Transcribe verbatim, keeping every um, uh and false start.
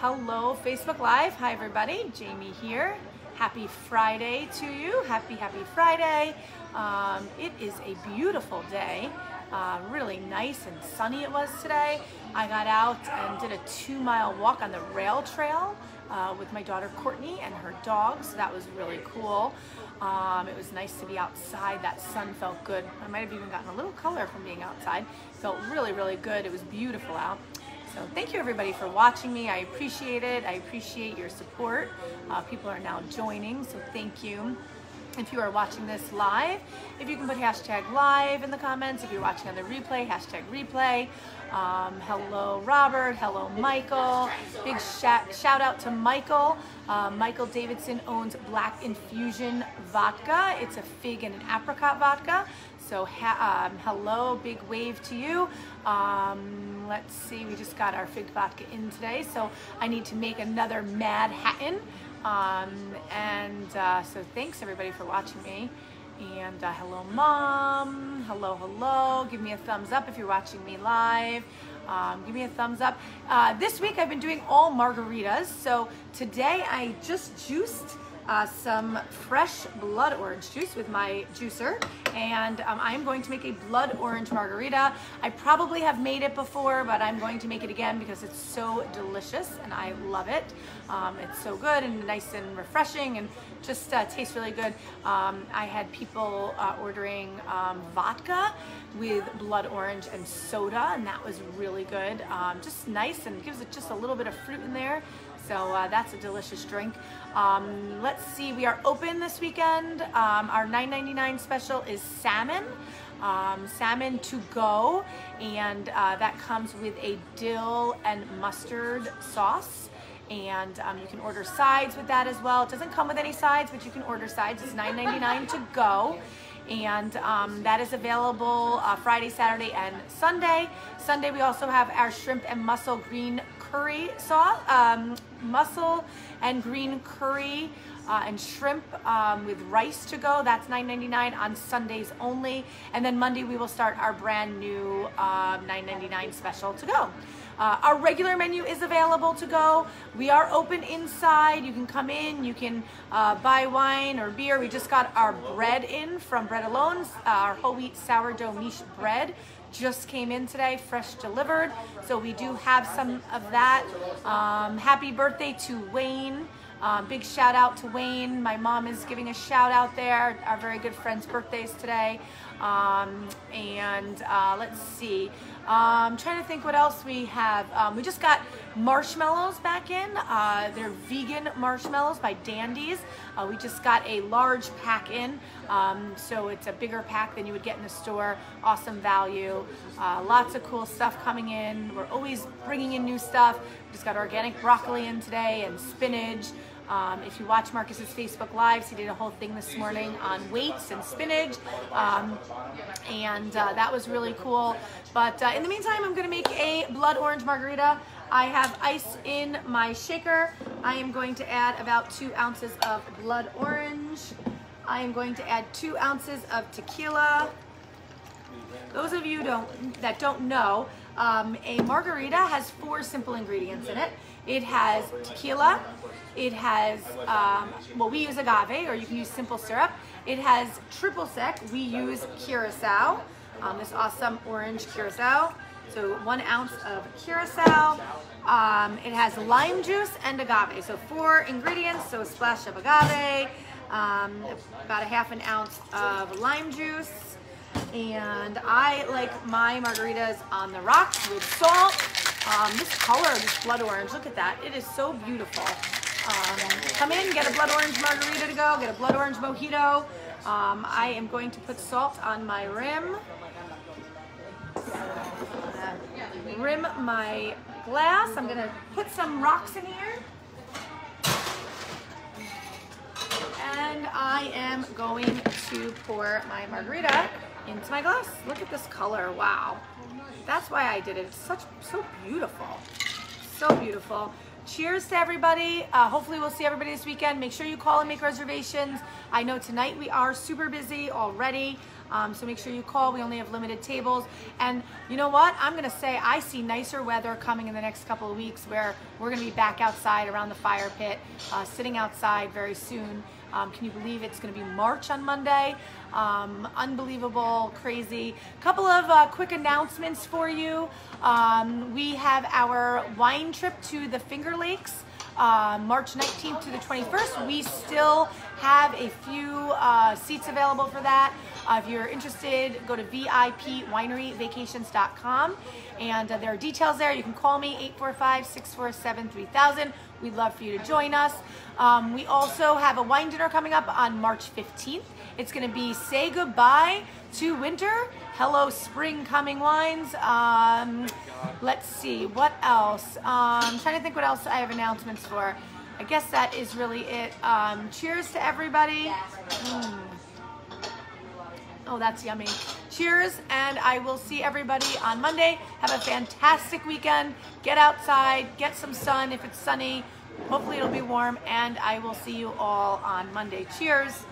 Hello, Facebook Live. Hi, everybody. Jamie here. Happy Friday to you. Happy, happy Friday. Um, it is a beautiful day. Uh, really nice and sunny it was today. I got out and did a two-mile walk on the rail trail uh, with my daughter Courtney and her dog, so that was really cool. Um, it was nice to be outside. That sun felt good. I might have even gotten a little color from being outside. Felt really, really good. It was beautiful out. So thank you everybody for watching me. I appreciate it. I appreciate your support. Uh, people are now joining, so thank you. If you are watching this live, if you can put hashtag live in the comments. If you're watching on the replay, hashtag replay. Um, hello Robert, hello Michael. Big shout, shout out to Michael. Uh, Michael Davidson owns Black Infusion Vodka. It's a fig and an apricot vodka. So ha um, hello, big wave to you. Um, Let's see, we just got our fig vodka in today, so I need to make another Mad Hatton. Um, and uh, so thanks everybody for watching me. And uh, hello mom, hello, hello. Give me a thumbs up if you're watching me live. Um, give me a thumbs up. Uh, this week I've been doing all margaritas. So today I just juiced Uh, some fresh blood orange juice with my juicer, and um, I'm going to make a blood orange margarita. I probably have made it before, but I'm going to make it again because it's so delicious and I love it. Um, it's so good and nice and refreshing and just uh, tastes really good. Um, I had people uh, ordering um, vodka with blood orange and soda, and that was really good. Um, just nice, and gives it just a little bit of fruit in there. So uh, that's a delicious drink. Um, let's see, we are open this weekend. Um, our nine ninety-nine special is salmon, um, salmon to go, and uh, that comes with a dill and mustard sauce. And um, you can order sides with that as well. It doesn't come with any sides, but you can order sides. It's nine ninety-nine to go. And um, that is available uh, Friday, Saturday, and Sunday. Sunday, we also have our shrimp and mussel green curry sauce, um, mussel and green curry uh, and shrimp um, with rice to go. That's nine ninety-nine on Sundays only. And then Monday, we will start our brand new uh, nine ninety-nine special to go. Uh, our regular menu is available to go. We are open inside. You can come in, you can uh, buy wine or beer. We just got our bread in from Bread Alone. Uh, our whole wheat sourdough niche bread just came in today, fresh delivered. So we do have some of that. Um, happy birthday to Wayne. Um, big shout out to Wayne. My mom is giving a shout out there. Our very good friend's birthday's today. Um, and uh, let's see. Um, I'm trying to think what else we have. Um, we just got marshmallows back in. Uh, they're vegan marshmallows by Dandies. Uh, we just got a large pack in. Um, so it's a bigger pack than you would get in the store. Awesome value. Uh, lots of cool stuff coming in. We're always bringing in new stuff. We just got organic broccoli in today and spinach. Um, if you watch Marcus's Facebook Lives, he did a whole thing this morning on weights and spinach, um, and uh, that was really cool. But uh, in the meantime, I'm going to make a blood orange margarita. I have ice in my shaker. I am going to add about two ounces of blood orange. I am going to add two ounces of tequila. Those of you don't, that don't know, um, a margarita has four simple ingredients in it. It has tequila. It has, um, well, we use agave, or you can use simple syrup. It has triple sec. We use curacao, um, this awesome orange curacao. So one ounce of curacao. Um, it has lime juice and agave. So four ingredients, so a splash of agave, um, about a half an ounce of lime juice. And I like my margaritas on the rocks with salt. Um, this color, this blood orange, look at that. It is so beautiful. Um, come in, get a blood orange margarita to go, get a blood orange mojito. Um, I am going to put salt on my rim. Rim my glass. I'm going to put some rocks in here. And I am going to pour my margarita into my glass. Look at this color. Wow. That's why I did it. It's such, so beautiful. So beautiful. Cheers to everybody. Uh, hopefully we'll see everybody this weekend. Make sure you call and make reservations. I know tonight we are super busy already. Um, so make sure you call. We only have limited tables. And you know what? I'm going to say I see nicer weather coming in the next couple of weeks where we're going to be back outside around the fire pit, uh, sitting outside very soon. Um, can you believe it's going to be March on Monday? Um, unbelievable, crazy. Couple of uh, quick announcements for you. Um, we have our wine trip to the Finger Lakes, uh, March nineteenth to the twenty-first. We still have a few uh, seats available for that. Uh, if you're interested, go to V I P winery vacations dot com, and uh, there are details there. You can call me, eight four five, six four seven, three thousand. We'd love for you to join us. Um, we also have a wine dinner coming up on March fifteenth. It's going to be Say Goodbye to Winter, Hello Spring Coming Wines. Um, let's see, what else? Um, I'm trying to think what else I have announcements for. I guess that is really it. Um, cheers to everybody. Mm. Oh, that's yummy. Cheers, and I will see everybody on Monday. Have a fantastic weekend. Get outside, get some sun if it's sunny. Hopefully it'll be warm, and I will see you all on Monday. Cheers.